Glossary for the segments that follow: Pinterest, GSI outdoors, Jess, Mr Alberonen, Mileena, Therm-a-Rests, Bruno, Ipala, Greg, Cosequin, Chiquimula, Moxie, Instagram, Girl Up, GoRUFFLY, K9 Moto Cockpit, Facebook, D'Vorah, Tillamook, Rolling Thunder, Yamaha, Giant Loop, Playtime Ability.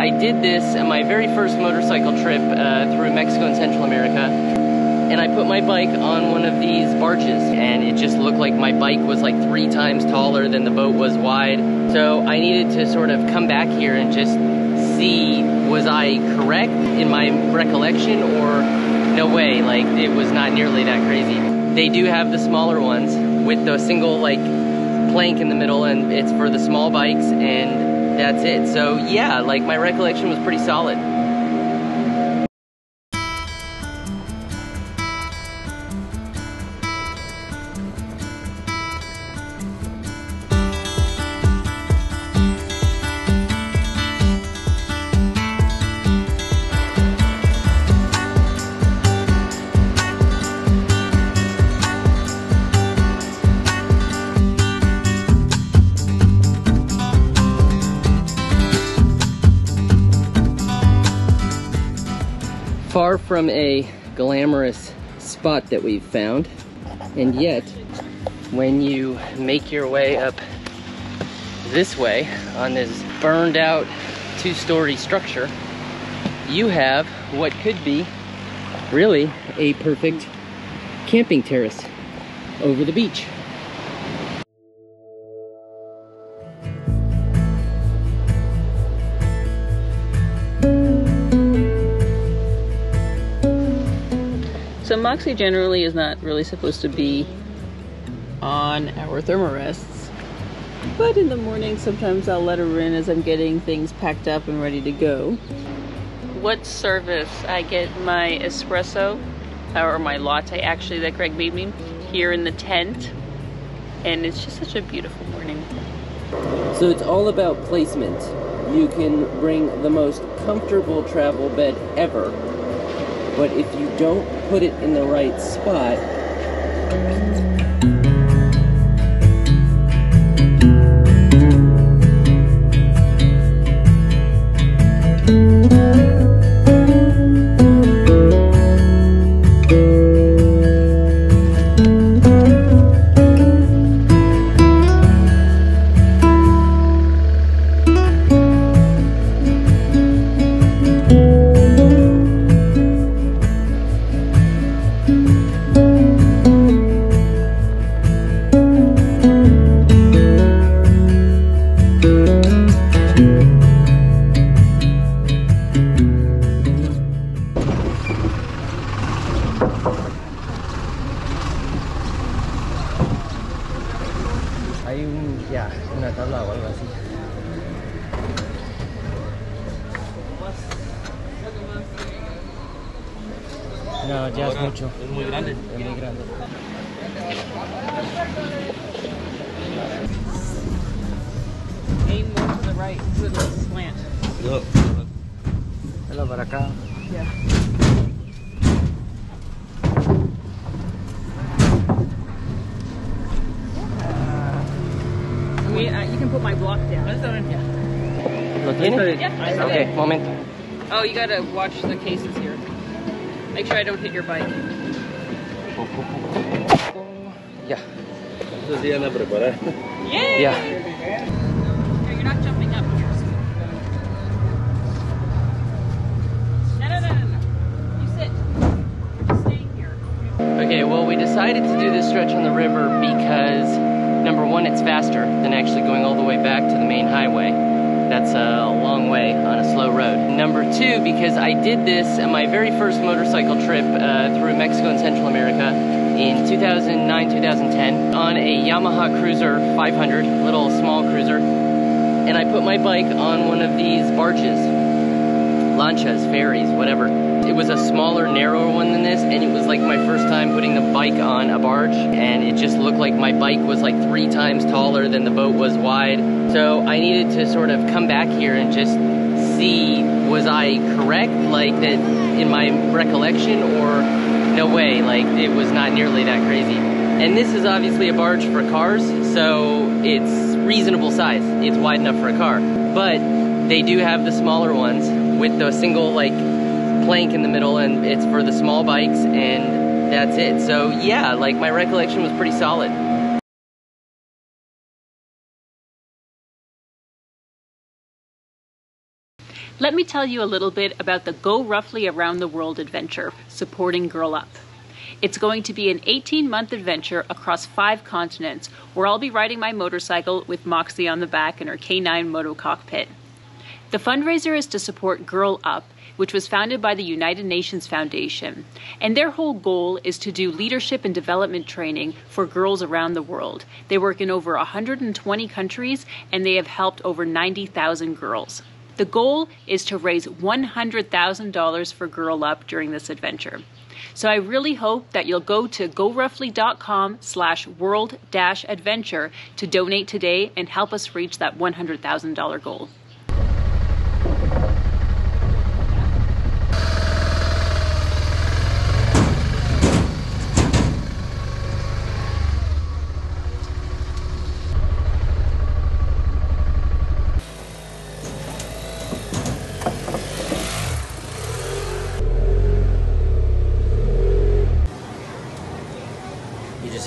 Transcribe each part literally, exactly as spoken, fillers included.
I did this on my very first motorcycle trip uh, through Mexico and Central America. And I put my bike on one of these barges, and it just looked like my bike was like three times taller than the boat was wide. So I needed to sort of come back here and just see, was I correct in my recollection, or no way, like it was not nearly that crazy. They do have the smaller ones with the single like plank in the middle, and it's for the small bikes, and that's it. So yeah, like my recollection was pretty solid. Far from a glamorous spot that we've found, and yet when you make your way up this way on this burned out two-story structure, you have what could be really a perfect camping terrace over the beach. So Moxie generally is not really supposed to be on our Therm-a-Rests, but in the morning sometimes I'll let her in as I'm getting things packed up and ready to go. What service? I get my espresso, or my latte actually, that Greg made me here in the tent, and it's just such a beautiful morning. So it's all about placement. You can bring the most comfortable travel bed ever, but if you don't put it in the right spot, no, ya es mucho. Es muy grande. Es muy grande. Aim more to the right, to the slant. Look. Hello, para acá. Yeah. Uh, I mean, uh, you can put my block down. Yeah. ¿Lo tiene? Yeah. Okay, momento. Oh, you gotta watch the cases here. Make sure I don't hit your bike. Yeah. Yay! Yeah. No, you're not jumping up here. No, no, no, no, no. You sit. We're just staying here. Okay, well, we decided to do this stretch on the river because, number one, it's faster than actually going all the way back to the main highway. That's a long way on a slow road. Number two, because I did this on my very first motorcycle trip uh, through Mexico and Central America in two thousand nine, two thousand ten on a Yamaha Cruiser five hundred, little small cruiser. And I put my bike on one of these barges, lanchas, ferries, whatever. It was a smaller, narrower one than this, and it was like my first time putting the bike on a barge, and it just looked like my bike was like three times taller than the boat was wide. So I needed to sort of come back here and just see, was I correct, like that in my recollection, or no way, like it was not nearly that crazy. And this is obviously a barge for cars, so it's reasonable size. It's wide enough for a car, but they do have the smaller ones with the single like plank in the middle, and it's for the small bikes, and that's it. So yeah, like my recollection was pretty solid. Let me tell you a little bit about the GoRUFFLY Around the World adventure, supporting Girl Up. It's going to be an eighteen month adventure across five continents where I'll be riding my motorcycle with Moxie on the back in her K nine Moto Cockpit. The fundraiser is to support Girl Up, which was founded by the United Nations Foundation, and their whole goal is to do leadership and development training for girls around the world. They work in over one hundred twenty countries, and they have helped over ninety thousand girls. The goal is to raise one hundred thousand dollars for Girl Up during this adventure. So I really hope that you'll go to goruffly dot com slash world dash adventure to donate today and help us reach that one hundred thousand dollar goal.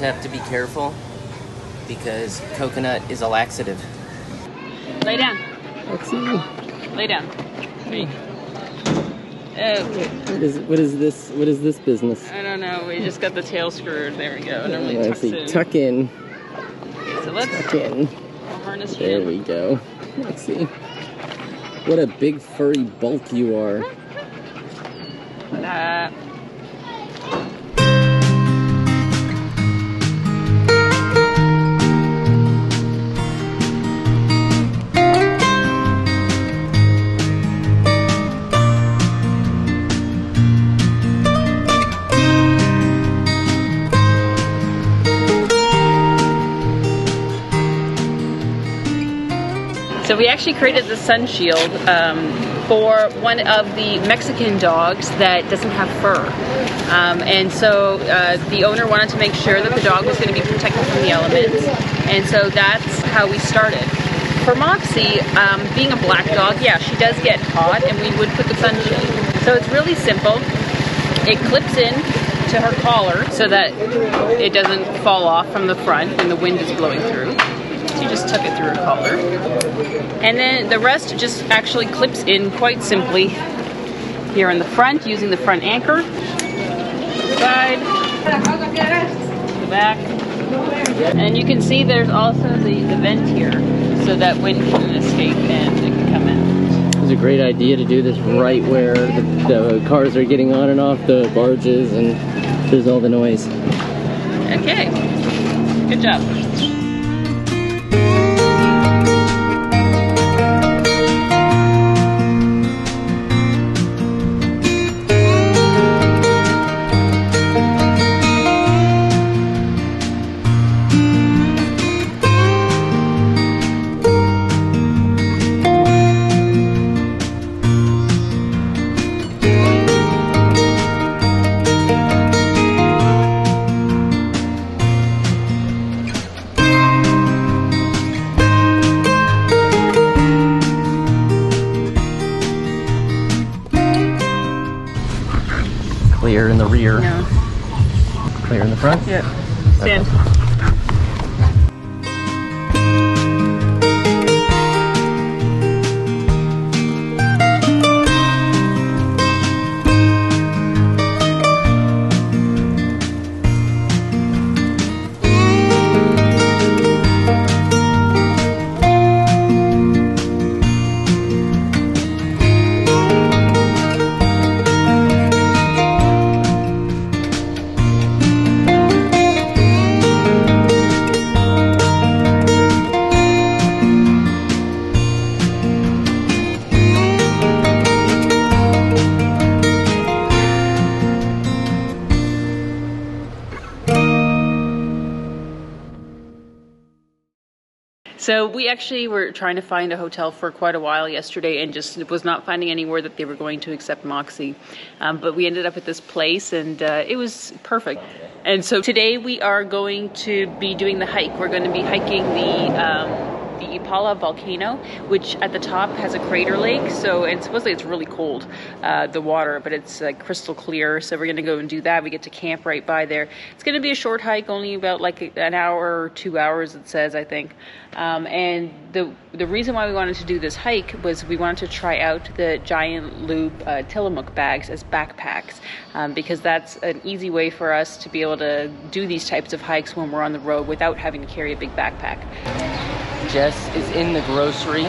Have to be careful because coconut is a laxative. Lay down. Let's see. Lay down. Three. Oh. What is what is this? What is this business? I don't know. We just got the tail screwed. There we go. Normally yeah, tucks in. Tuck in. Okay, so let's tuck in. Harness there in. We go. Let's see. What a big furry bulk you are. Nah. So we actually created the sun shield um, for one of the Mexican dogs that doesn't have fur. Um, and so uh, the owner wanted to make sure that the dog was going to be protected from the elements. And so that's how we started. For Moxie, um, being a black dog, yeah, she does get hot, and we would put the sun shield. So it's really simple. It clips in to her collar so that it doesn't fall off from the front when the wind is blowing through. She just tuck it through her collar. And then the rest just actually clips in quite simply here in the front, using the front anchor. The side, the back. And you can see there's also the, the vent here so that wind can escape and it can come in. It was a great idea to do this right where the, the cars are getting on and off the barges and there's all the noise. Okay, good job. Clear in the rear. No. Clear in the front? Yep. Stand. Okay. So we actually were trying to find a hotel for quite a while yesterday and just was not finding anywhere that they were going to accept Moxie. Um, but we ended up at this place and uh, it was perfect. And so today we are going to be doing the hike. We're going to be hiking the, um, the Ipala. Ipala volcano, which at the top has a crater lake. So, and supposedly it's really cold, uh, the water, but it's like uh, crystal clear. So we're gonna go and do that. We get to camp right by there. It's gonna be a short hike, only about like an hour or two hours, it says, I think. Um, and the the reason why we wanted to do this hike was we wanted to try out the giant lube uh, Tillamook bags as backpacks, um, because that's an easy way for us to be able to do these types of hikes when we're on the road without having to carry a big backpack. Jess is in the grocery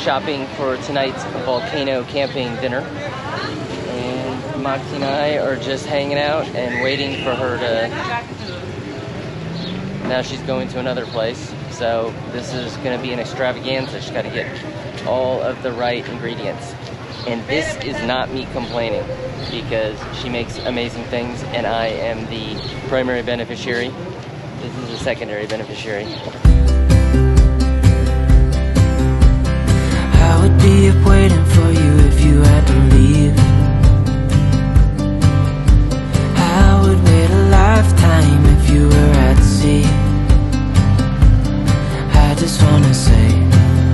shopping for tonight's volcano camping dinner, and Moxie and I are just hanging out and waiting for her to... Now she's going to another place, so this is going to be an extravaganza. She's got to get all of the right ingredients. And this is not me complaining, because she makes amazing things and I am the primary beneficiary. This is a secondary beneficiary. I would be up waiting for you if you had to leave. I would wait a lifetime if you were at sea. I just wanna say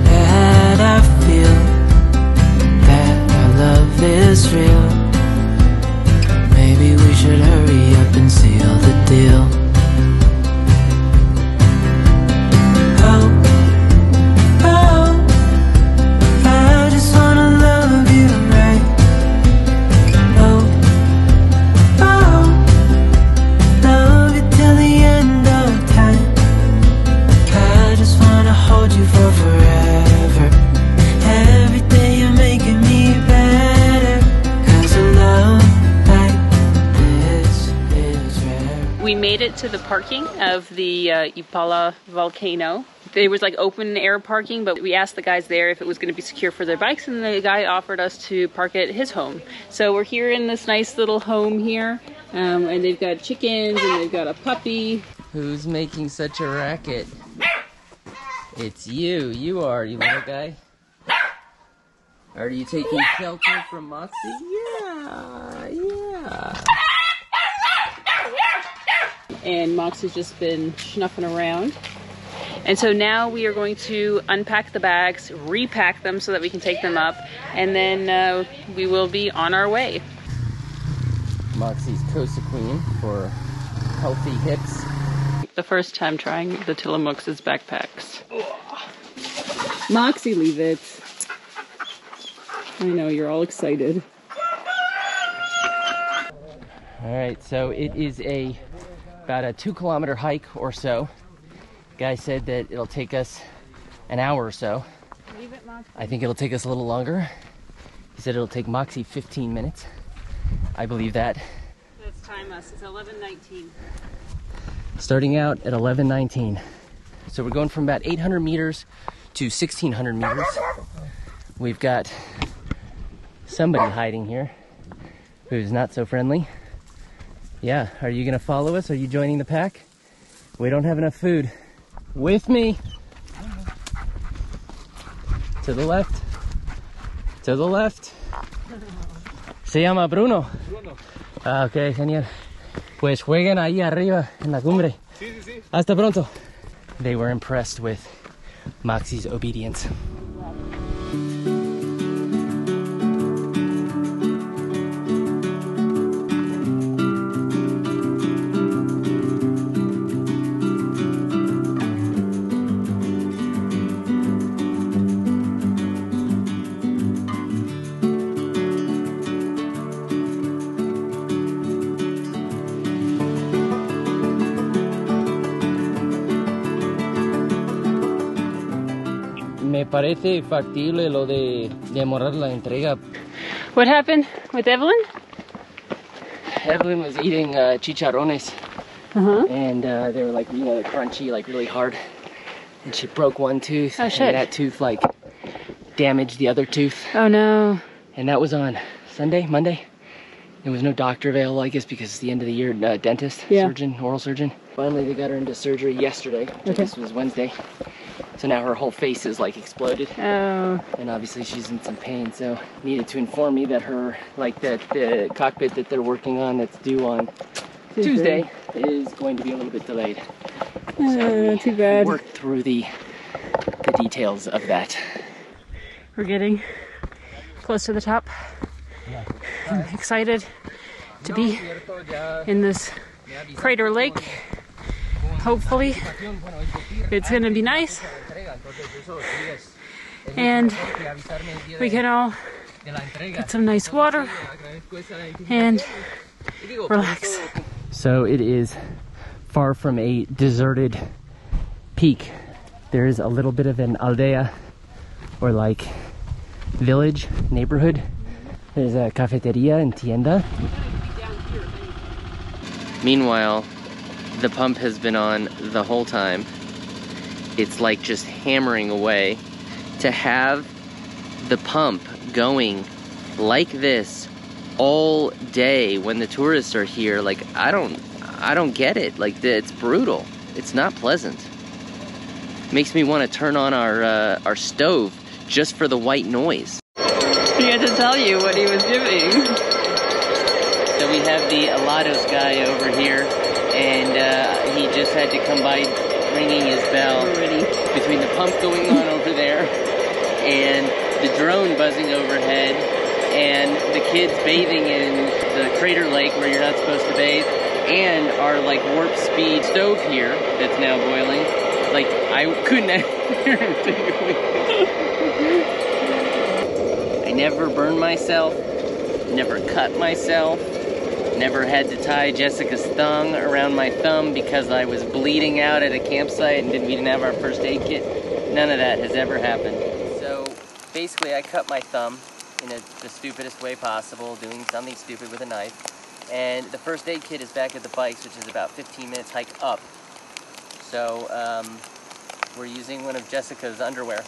that I feel that our love is real. Maybe we should hurry up and seal the deal. To the parking of the uh, Ipala volcano. There was like open air parking, but we asked the guys there if it was going to be secure for their bikes, and the guy offered us to park at his home. So we're here in this nice little home here, um, and they've got chickens and they've got a puppy. Who's making such a racket? It's you. You are, you little guy. Are you taking shelter from Moxie? Yeah, yeah. And Moxie's just been snuffing around. And so now we are going to unpack the bags, repack them so that we can take them up, and then uh, we will be on our way. Moxie's Cosequin for healthy hips. The first time trying the Tillamook's as backpacks. Ugh. Moxie, leave it. I know, you're all excited. All right, so it is a about a two kilometer hike or so. Guy said that it'll take us an hour or so. Leave it, Moxie. I think it'll take us a little longer. He said it'll take Moxie fifteen minutes. I believe that. Let's time us, it's eleven nineteen. Starting out at eleven nineteen. So we're going from about eight hundred meters to sixteen hundred meters. We've got somebody hiding here who's not so friendly. Yeah, are you gonna follow us? Are you joining the pack? We don't have enough food. With me! To the left. To the left. Se llama Bruno. Bruno. Ah, ok, genial. Pues jueguen ahí arriba, en la cumbre. Sí, sí, sí. Hasta pronto. They were impressed with Moxie's obedience. What happened with Evelyn? Evelyn was eating uh, chicharrones, uh-huh. and uh, they were like, you know, crunchy, like really hard. And she broke one tooth, oh, and shit. That tooth like damaged the other tooth. Oh no! And that was on Sunday, Monday. There was no doctor available, I guess, because it's the end of the year. Uh, dentist, yeah. Surgeon, oral surgeon. Finally, they got her into surgery yesterday. Okay. This was Wednesday. So now her whole face is like exploded. Oh. And obviously she's in some pain, so needed to inform me that her, like that the cockpit that they're working on that's due on Tuesday, Tuesday is going to be a little bit delayed. Oh, so too bad. Worked through the, the details of that. We're getting close to the top. I'm excited to be in this crater lake. Hopefully it's going to be nice and we can all get some nice water and relax. So it is far from a deserted peak. There is a little bit of an aldea, or like village, neighborhood. There's a cafeteria and tienda. Meanwhile, the pump has been on the whole time. It's like just hammering away. To have the pump going like this all day when the tourists are here, like I don't I don't get it. Like it's brutal. It's not pleasant. Makes me want to turn on our uh, our stove just for the white noise. He had to tell you what he was giving. So we have the Helados guy over here, and uh, he just had to come by ringing his bell. Already. Between the pump going on over there, and the drone buzzing overhead, and the kids bathing in the crater lake where you're not supposed to bathe, and our like warp speed stove here that's now boiling. Like, I couldn't hear him think of. I never burned myself, never cut myself, never had to tie Jessica's thong around my thumb because I was bleeding out at a campsite and didn't, we didn't have our first aid kit. None of that has ever happened. So basically I cut my thumb in a, the stupidest way possible, doing something stupid with a knife. And the first aid kit is back at the bikes, which is about fifteen minutes hike up. So um, we're using one of Jessica's underwear.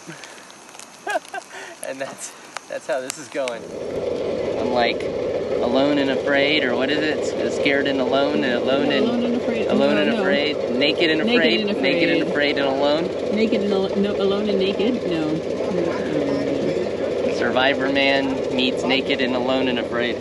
And that's, that's how this is going. I'm like alone and afraid, or what is it? Scared and alone, and alone and alone and afraid, alone no, and no. afraid, naked and afraid, naked and afraid, naked and, afraid and alone, naked and al no, alone and naked, no. no. Survivor Man meets Naked and Alone and Afraid.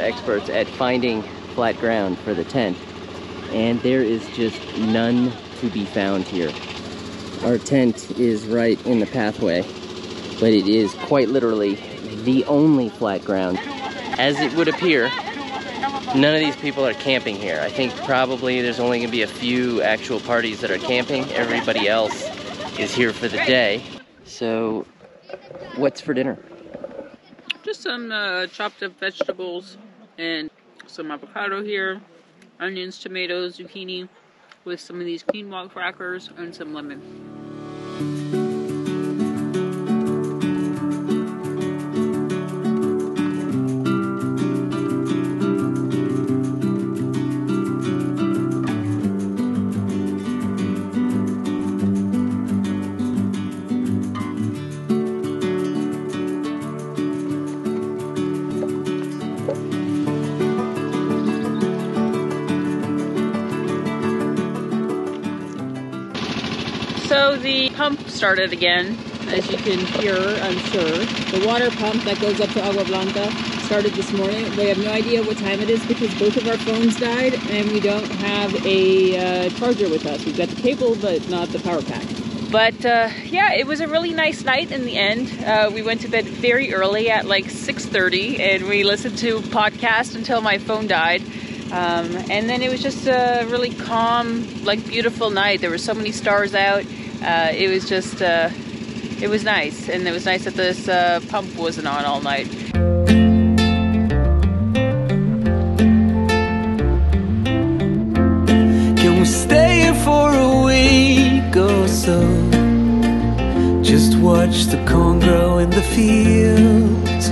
Experts at finding flat ground for the tent, and there is just none to be found here. Our tent is right in the pathway, but it is quite literally the only flat ground. As it would appear, none of these people are camping here. I think probably there's only going to be a few actual parties that are camping. Everybody else is here for the day. So, what's for dinner? Just some uh, chopped up vegetables. And some avocado here, onions, tomatoes, zucchini, with some of these quinoa crackers and some lemon. So the pump started again, as you can hear, I'm sure. The water pump that goes up to Agua Blanca started this morning. We have no idea what time it is because both of our phones died and we don't have a uh, charger with us. We've got the cable, but not the power pack. But uh, yeah, it was a really nice night in the end. Uh, we went to bed very early at like six thirty and we listened to podcasts until my phone died. Um, and then it was just a really calm, like beautiful night. There were so many stars out. Uh, it was just, uh, it was nice, and it was nice that this uh, pump wasn't on all night. Can we stay here for a week or so? Just watch the corn grow in the fields.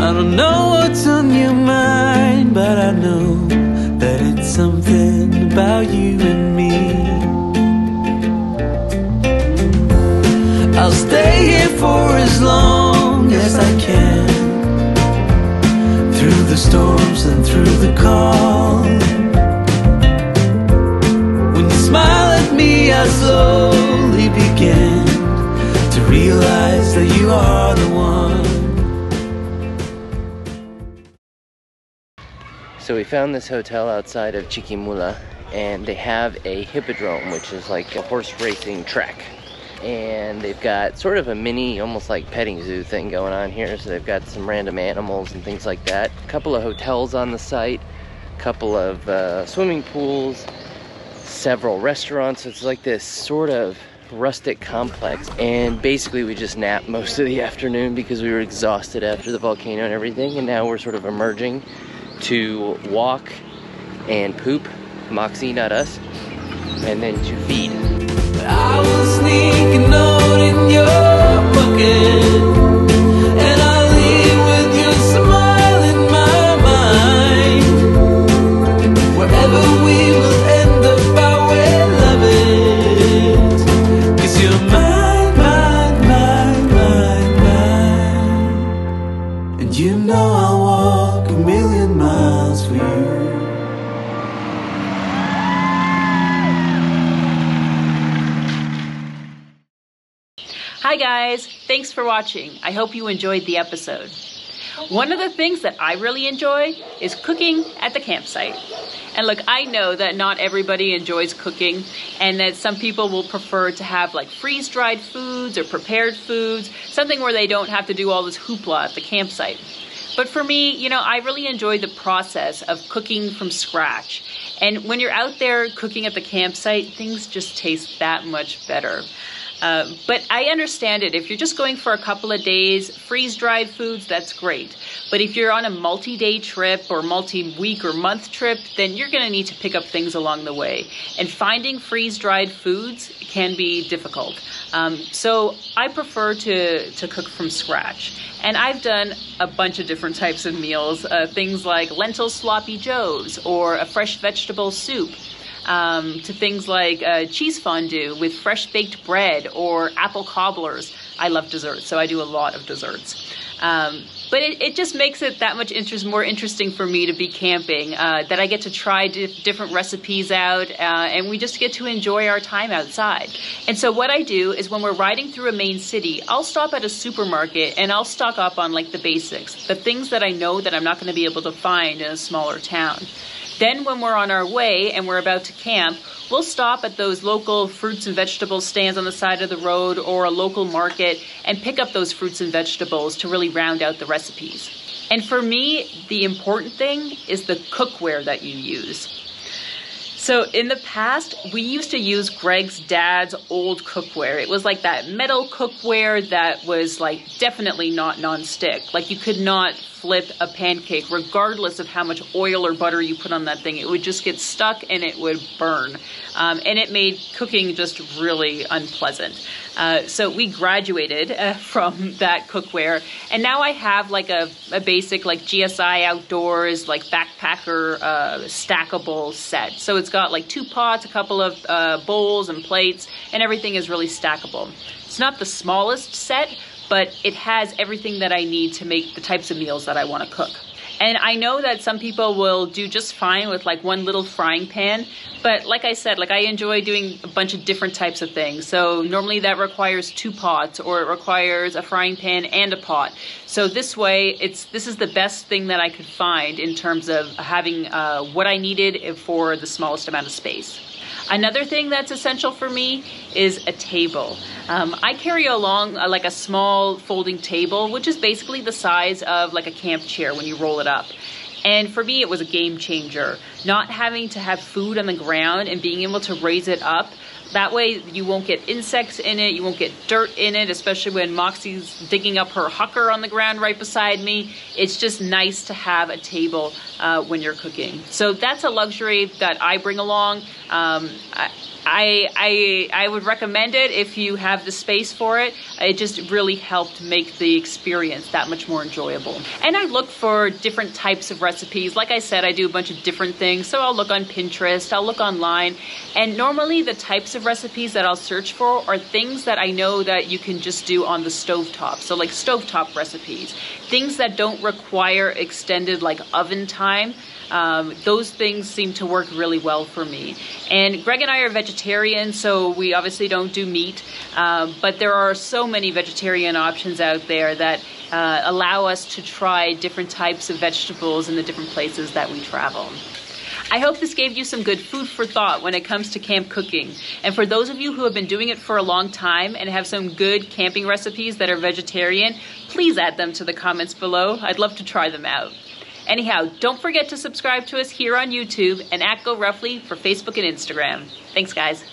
I I don't know what's on your mind, but I know that it's something about you and me. I'll stay here for as long as I can, through the storms and through the call. When you smile at me, I slowly begin to realize that you are the one. So we found this hotel outside of Chiquimula, and they have a hippodrome, which is like a horse racing track. And they've got sort of a mini, almost like petting zoo thing going on here. So they've got some random animals and things like that. A couple of hotels on the site, a couple of uh, swimming pools, several restaurants. It's like this sort of rustic complex. And basically we just napped most of the afternoon because we were exhausted after the volcano and everything. And now we're sort of emerging to walk and poop, Moxie, not us, and then to feed. I will sneak a note in your pocket, and I'll leave with your smile in my mind. Wherever we will end up, I will love it, 'cause you're mine, mine, mine, mine, mine. And you know I'll walk a million miles for you. Hi guys, thanks for watching. I hope you enjoyed the episode. One of the things that I really enjoy is cooking at the campsite. And look, I know that not everybody enjoys cooking, and that some people will prefer to have like freeze-dried foods or prepared foods, something where they don't have to do all this hoopla at the campsite. But for me, you know, I really enjoy the process of cooking from scratch. And when you're out there cooking at the campsite, things just taste that much better. Uh, but I understand it. If you're just going for a couple of days, freeze-dried foods, that's great. But if you're on a multi-day trip or multi-week or month trip, then you're going to need to pick up things along the way. And finding freeze-dried foods can be difficult. Um, so I prefer to, to cook from scratch. And I've done a bunch of different types of meals, uh, things like lentil sloppy joes or a fresh vegetable soup. Um, to things like uh, cheese fondue with fresh baked bread or apple cobblers. I love desserts, so I do a lot of desserts. Um, but it, it just makes it that much interest, more interesting for me to be camping, uh, that I get to try dif different recipes out, uh, and we just get to enjoy our time outside. And so what I do is when we're riding through a main city, I'll stop at a supermarket and I'll stock up on like the basics, the things that I know that I'm not going to be able to find in a smaller town. Then when we're on our way and we're about to camp, we'll stop at those local fruits and vegetable stands on the side of the road or a local market and pick up those fruits and vegetables to really round out the recipes. And for me, the important thing is the cookware that you use. So in the past, we used to use Greg's dad's old cookware. It was like that metal cookware that was like definitely not nonstick. Like you could not flip a pancake regardless of how much oil or butter you put on that thing. It would just get stuck and it would burn. Um, and it made cooking just really unpleasant. Uh, so we graduated uh, from that cookware. And now I have like a, a basic like G S I outdoors, like backpacker uh, stackable set. So it's got like two pots, a couple of uh, bowls and plates, and everything is really stackable. It's not the smallest set, but it has everything that I need to make the types of meals that I want to cook. And I know that some people will do just fine with like one little frying pan, but like I said, like I enjoy doing a bunch of different types of things. So normally that requires two pots, or it requires a frying pan and a pot. So this way, it's this is the best thing that I could find in terms of having uh, what I needed for the smallest amount of space. Another thing that's essential for me is a table. Um, I carry along uh, like a small folding table, which is basically the size of like a camp chair when you roll it up. And for me, it was a game changer. Not having to have food on the ground and being able to raise it up That way you won't get insects in it, you won't get dirt in it, especially when Moxie's digging up her hucker on the ground right beside me. It's just nice to have a table uh, when you're cooking. So that's a luxury that I bring along. Um, I, I, I, I would recommend it if you have the space for it. It just really helped make the experience that much more enjoyable. And I look for different types of recipes. Like I said, I do a bunch of different things. So I'll look on Pinterest, I'll look online. And normally the types of recipes that I'll search for are things that I know that you can just do on the stovetop. So like stovetop recipes, things that don't require extended like oven time. Um, those things seem to work really well for me. And Greg and I are vegetarian, so we obviously don't do meat, uh, but there are so many vegetarian options out there that uh, allow us to try different types of vegetables in the different places that we travel. I hope this gave you some good food for thought when it comes to camp cooking. And for those of you who have been doing it for a long time and have some good camping recipes that are vegetarian, please add them to the comments below. I'd love to try them out. Anyhow, don't forget to subscribe to us here on YouTube and at GoRUFFLY for Facebook and Instagram. Thanks, guys.